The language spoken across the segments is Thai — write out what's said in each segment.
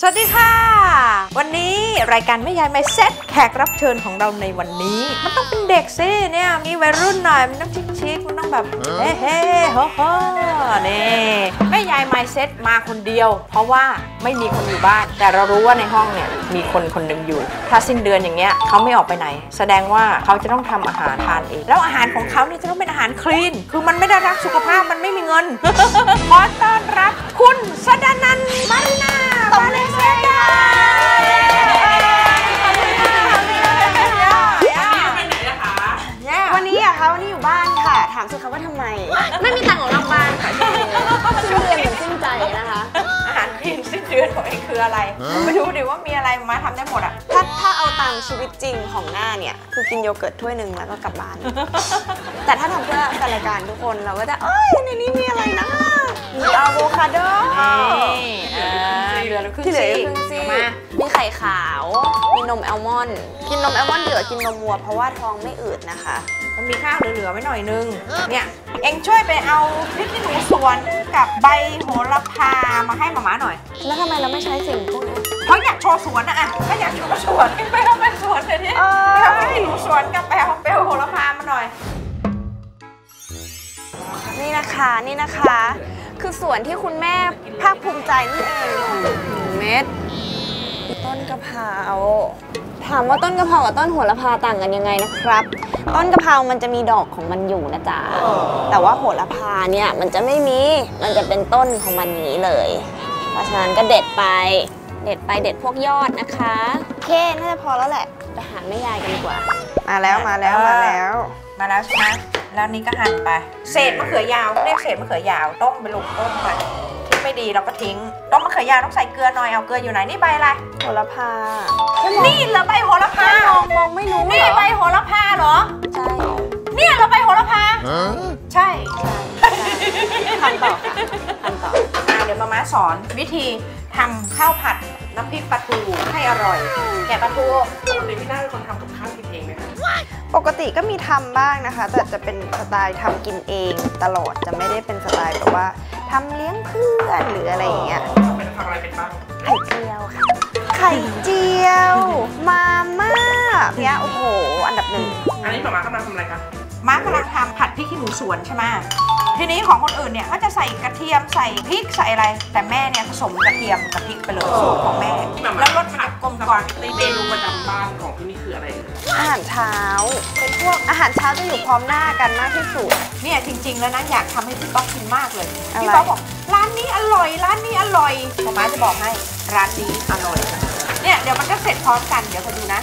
สวัสดีค่ะวันนี้รายการแม่ยายMindsetแขกรับเชิญของเราในวันนี้มันต้องเป็นเด็กสิเนี่ยมีวัยรุ่นหน่อยมันต้องชิคๆมันต้องแบบเฮ้โฮโฮนี่แม่ยายMindsetมาคนเดียวเพราะว่าไม่มีคนอยู่บ้านแต่เรารู้ว่าในห้องเนี่ยมีคนคนหนึ่งอยู่ถ้าสิ้นเดือนอย่างเงี้ยเขาไม่ออกไปไหนแสดงว่าเขาจะต้องทำอาหารทานเองแล้วอาหารของเขาเนี่ยจะต้องเป็นอาหารคลีนคือมันไม่ได้รักสุขภาพมันไม่มีเงินขอต้อนรับคุณสดานันท์มารินาบาเลเซียวันนี้อะคะวันนี้อยู่บ้านค่ะถามสิคะว่าทำไมไม่มีตังค์ของเราบ้านค่ะสิ้นเดือนเหมือนสิ้นใจนะคะอาหารคลีนสิ้นเดือนของไอ้คืออะไรมาดูดิว่ามีอะไรมาทำได้หมดอะถ้าเอาตามชีวิตจริงของหน้าเนี่ยคือกินโยเกิร์ตถ้วยหนึ่งแล้วก็กลับบ้านแต่ถ้าทำเพื่อรายการทุกคนเราก็จะเอ้ยในนี้มีอะไรนะมีอะโวคาโดที่เหลือครึ่งซีมีไข่ขาวมีนมแอลมอนด์กินนมแอลมอนด์เดี๋ยวกินนมวัวเพราะว่าท้องไม่อืดนะคะมันมีข้าวเหลือๆไว้หน่อยนึงเนี่ยเอ็งช่วยไปเอาพริกขี้หนูสวนกับใบโหระพามาให้หม่าหน่อยแล้วทำไมเราไม่ใช้สิ่งพวกนี้เพราะอยากโชว์สวนอะถ้าอยากโชว์สวนไปเอาเป็นสวนเลยนี่ไปเอาพริกขี้หนูสวนกับแปลงเปลวโหระพามาหน่อยนี่นะคะนี่นะคะคือสวนที่คุณแม่ภาคภูมิใจนี่เองเม็ดต้นกะเพราถามว่าต้นกะเพรากับต้นโหระพาต่างกันยังไงนะครับต้นกะเพรามันจะมีดอกของมันอยู่นะจ๊ะแต่ว่าโหระพาเนี่ยมันจะไม่มีมันจะเป็นต้นของมันอย่างนี้เลยเพราะฉะนั้นก็เด็ดไปเด็ดไปเด็ดพวกยอดนะคะโอเคน่าจะพอแล้วแหละไปหาแม่ยายกันดีกว่ามาแล้วใช่ไหมแล้วนี้ก็หั่นไปเศษมะเขือยาวเรียกเศษมะเขือยาวต้มไปลงต้มไปไม่ดีเราก็ทิ้งต้องมะเขือยาวต้องใส่เกลือหน่อยเอาเกลืออยู่ไหนนี่ใบอะไรโหระพานี่เหรอใบโหระพามองไม่รู้นี่ใบโหระพาเหรอใช่เนี่ยเราใบโหระพาใช่ทำต่อเดี๋ยวมาสอนวิธีทำข้าวผัดน้ำพริกปลาทูให้อร่อยแกะปลาทูปกติพี่น่าเป็นคนทำกับข้าวกินเองไหมคะปกติก็มีทำบ้างนะคะแต่จะเป็นสไตล์ทำกินเองตลอดจะไม่ได้เป็นสไตล์แบบว่าทำเลี้ยงเพื่อนหรืออะไรอย่างเงี้ยทำอะไรเป็นบ้างไข่เจียวค่ะไข่เจียวมาม่าเนี่ยโอ้โหอันดับหนึ่งอันนี้มากำลังทำอะไรคะมากำลังทำผัดพริกขี้หนูสวนใช่ไหมทีนี้ของคนอื่นเนี่ยเขาจะใส่กระเทียมใส่พริกใส่อะไรแต่แม่เนี่ยผสมกระเทียมกับพริกไปเลยสูตรของแม่แล้วรสมันกลมกล่อมเมนูประจำบ้านของที่นี่คืออะไรอาหารเช้าเป็นพวกอาหารเช้าจะอยู่พร้อมหน้ากันมากที่สุดเนี่ยจริงๆแล้วนะอยากทำให้พี่ป๊อกกินมากเลยพี่ป๊อกบอกร้านนี้อร่อยร้านนี้อร่อยพ่อมาจะบอกให้ร้านนี้อร่อยเนี่ยเดี๋ยวมันก็เสร็จพร้อมกันเดี๋ยวคอยดูนะ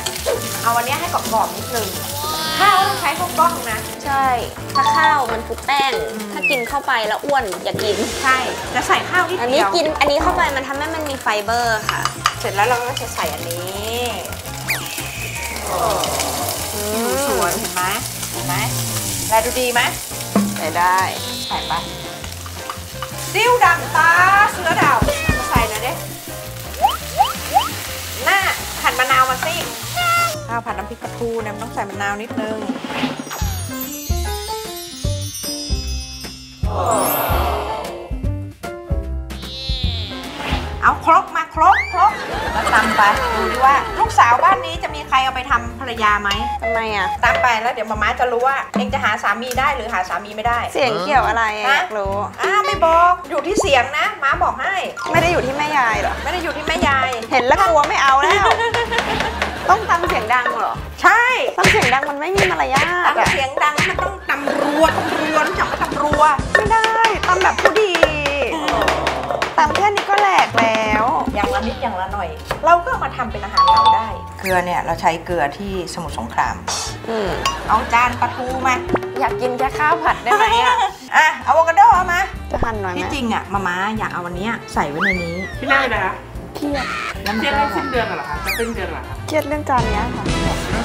เอาวันนี้ให้กรอบๆนิดนึงข้าวต้องใช้พวกกล้องนะใช่ถ้าข้าวมันคือแป้งถ้ากินเข้าไปแล้วอ้วนอย่ากินใช่จะใส่ข้าวนิดเดียวอันนี้กินอันนี้เข้าไปมันทำให้มันมีไฟเบอร์ค่ะเสร็จแล้วเราก็จะใส่อันนี้สวยเห็นไหมเห็นไหมได้ดูดีไหมได้ใส่ไปซิ่วดำตาเสือดาวมาใส่หน่อยดิหน้าหั่นมะนาวมาสิข้าวผัดน้ำพริกกระทูเนี่ยต้องใส่มะนาวนิดนึงเอาครกแล้วตำไปดูดิว่าลูกสาวบ้านนี้จะมีใครเอาไปทำภรรยาไหมทำไมอ่ะตำไปแล้วเดี๋ยวม้าจะรู้ว่าเองจะหาสามีได้หรือหาสามีไม่ได้เสียงเกี่ยวอะไรอยากรู้ไม่บอกอยู่ที่เสียงนะม้าบอกให้ไม่ได้อยู่ที่แม่ยายหรอไม่ได้อยู่ที่แม่ยายเห็นแล้วกลัวไม่เอาแล้วต้องตำเสียงดังเหรอใช่ตำเสียงดังมันไม่มีมารยาทตำเสียงดังมันต้องตำรัวจับมาตำรัวไม่ได้ตำแบบผู้ดีตำแค่นี้ก็แหลกแล้วอย่างละนิดอย่างละหน่อยเราก็มาทำเป็นอาหารเราได้เกลือเนี่ยเราใช้เกลือที่สมุทรสงครามเอาจานปลาทูมาอยากกินแค่ข้าวผัดได้ไหมอ่ะเอาอะโวคาโดเอามาจะหั่นหน่อยไหมที่จริงอ่ะมาอยากเอาวันนี้ใส่ไว้ในนี้พี่น่าเลยนะคะเครียดเรื่องสิ้นเดือนเหรอคะจะสิ้นเดือนเหรอคะเครียดเรื่องจานนี้ค่ะ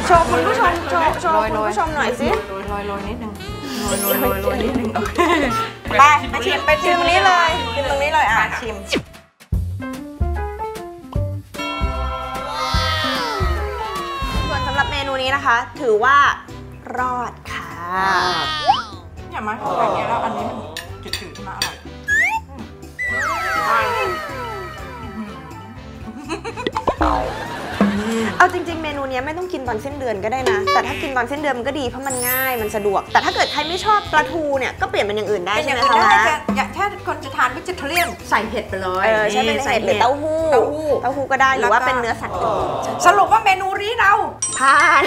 โชว์คุณผู้ชมโชว์หน่อยสิโรยนิดนึงโรยนิดนึงโอเคไปชิมตรงนี้เลยชิมตรงนี้เลยอ่ะชิมส่วนสำหรับเมนูนี้นะคะถือว่ารอดค่ะอย่ามาของแบบนี้แล้วอันนี้มันจืดๆมาอร่อย เอาจริงๆเมนูนี้ไม่ต้องกินตอนสิ้นเดือนก็ได้นะแต่ถ้ากินตอนสิ้นเดือนมันก็ดีเพราะมันง่ายมันสะดวกแต่ถ้าเกิดใครไม่ชอบปลาทูเนี่ยก็เปลี่ยนเป็นอย่างอื่นได้ใช่ไหมคะถ้าคนจะทานวิจิเทเรียนใส่เห็ดไปเลยใช่เป็นเห็ดหรือเต้าหู้ก็ได้หรือว่าเป็นเนื้อสัตว์สรุปว่าเมนูนี้เราผ่าน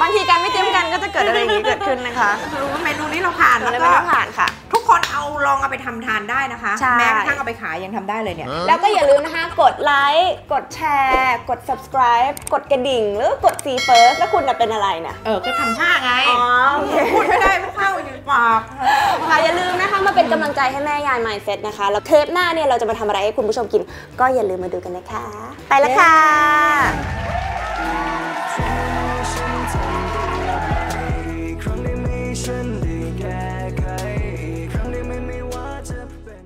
บางทีการไม่เตรียมกันก็จะเกิดอะไรอย่างนี้เกิดขึ้นนะคะสรุปว่าเมนูนี้เราผ่านแล้วก็ผ่านค่ะทุกคนเอาลองเอาไปทำทานได้นะคะแม้กระทั่งเอาไปขายยังทำได้เลยเนี่ยแล้วก็อย่าลืมนะคะกดไลค์กดแชร์กด subscribe กดกระดิ่งหรือกด See First แล้วคุณจะเป็นอะไรเนี่ยก็ทำท่าไงพูดไม่ได้ไม่เข้าอยู่ปากค่ะอย่าลืมนะคะมาเป็นกำลังใจให้แม่ยาย Mindset นะคะแล้วเทปหน้าเนี่ยเราจะมาทำอะไรให้คุณผู้ชมกินก็อย่าลืมมาดูกันนะคะไปละค่ะ